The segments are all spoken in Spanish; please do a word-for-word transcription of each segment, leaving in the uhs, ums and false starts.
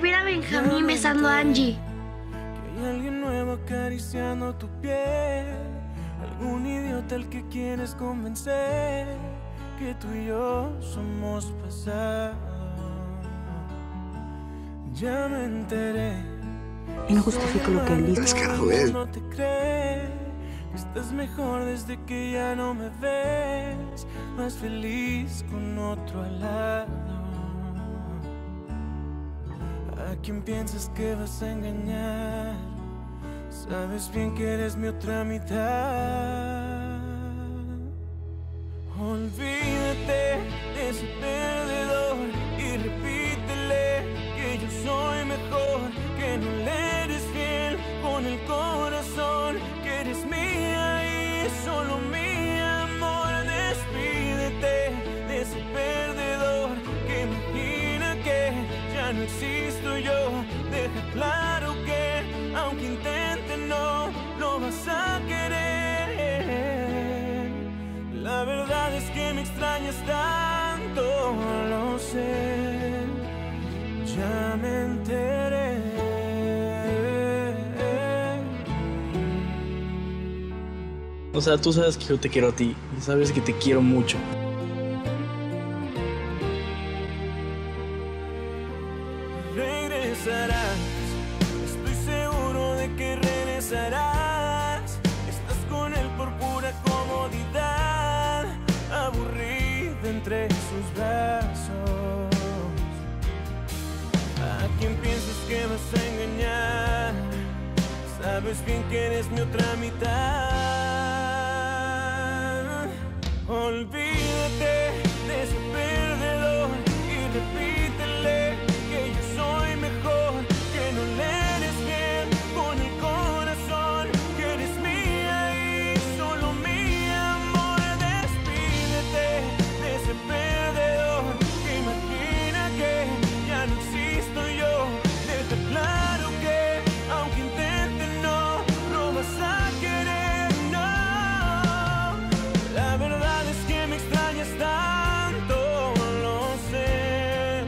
poder ver a Benjamín besando a Angie. Que hay alguien nuevo acariciando tu piel, algún idiota al que quieres convencer que tú y yo somos pasado. Ya me enteré. Y no justifico lo que él dice. Descarado él. No te crees. Estás mejor desde que ya no me ves, más feliz con otro al lado. ¿A quién piensas que vas a engañar? Sabes bien que eres mi otra mitad. Olvídate de ese perdedor y repítele que yo soy mejor, que no le eres fiel con el corazón, que eres mía y solo mi amor. Despídete de ese perdedor que imagina que ya no existo yo. Deja claro que aunque intente no lo vas a querer. La verdad es que me extrañas tanto, lo sé, ya me enteré. O sea, tú sabes que yo te quiero a ti, y sabes que te quiero mucho. Regresarás, estoy seguro de que regresarás. Estás con él por pura comodidad, aburrida entre sus brazos. ¿A quién piensas que vas a engañar? Sabes bien que eres mi otra mitad. Olvídate de ese perdedor y repítele que yo soy mejor, que no le eres bien con el corazón, que eres mía y solo mi amor. Despídete de ese perdedor que imagina que ya no existo yo. Deja claro que aunque intente no, no vas a querer, no. La verdad tanto, lo sé,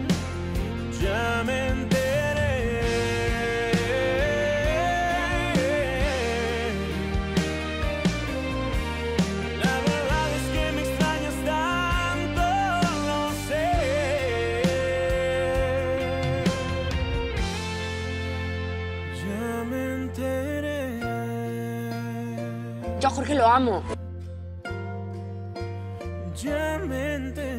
ya me enteré. La verdad es que me extrañas tanto, lo sé, ya me enteré. Yo a Jorge lo amo. Ya me enteré.